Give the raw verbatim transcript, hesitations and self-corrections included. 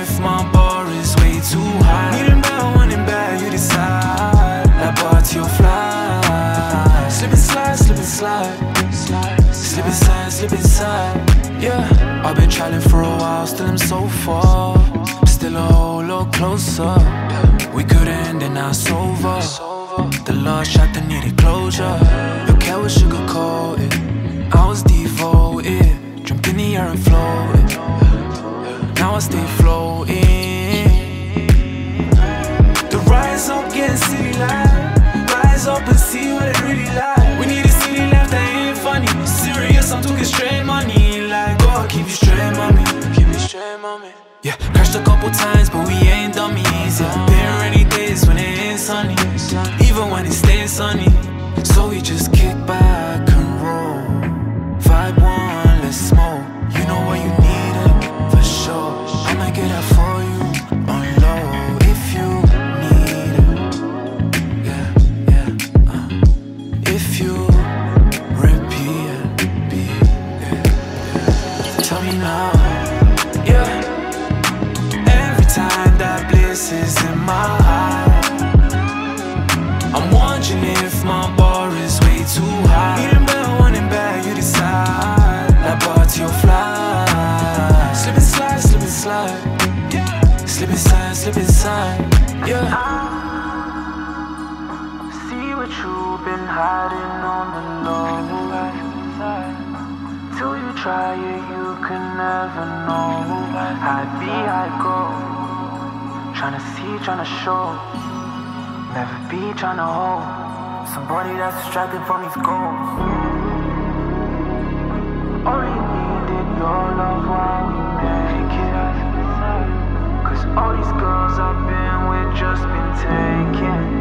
if my bar is way too high. Need a bad one and bad, you decide. I bought your fly. Slip and slide, slip and slide. Slip and slide, slip and slide. Yeah, I've been traveling for a while, still I'm so far. Still a whole lot closer. We could end and now it's over. The love shot that needed closure. Your cat was sugar coated, I was devoted. Dreamt in the air and floated. Now I stay floating. The rise up, get city life. Rise up and see what it really like. We need a city life that ain't funny. Serious, I'm talking straight money. Like, God, keep you straight, mommy. Keep me straight, mommy. Yeah, crashed a couple times, but we ain't dummies. Yeah, there are any days when it ain't sunny, even when it stays sunny. So we just kick back and roll. Vibe one, let's smoke. You know what you need. I might get that for you on low if you need it. Yeah, yeah, uh. If you repeat it, be, yeah, yeah. Tell me now, yeah. Every time that bliss is in my eye, I'm wondering if my bar is way too high. Need a better one and better, you decide. I bought your fly. Slip and slide, slip and slide, yeah. Slip inside, slip inside, yeah. I see what you've been hiding on the low. Till you try it, you can never know. Hide behind gold, tryna see, tryna show. Never be tryna hold somebody that's distracted from these goals. All you needed your love while we make it. Cause all these girls I've been with just been taken.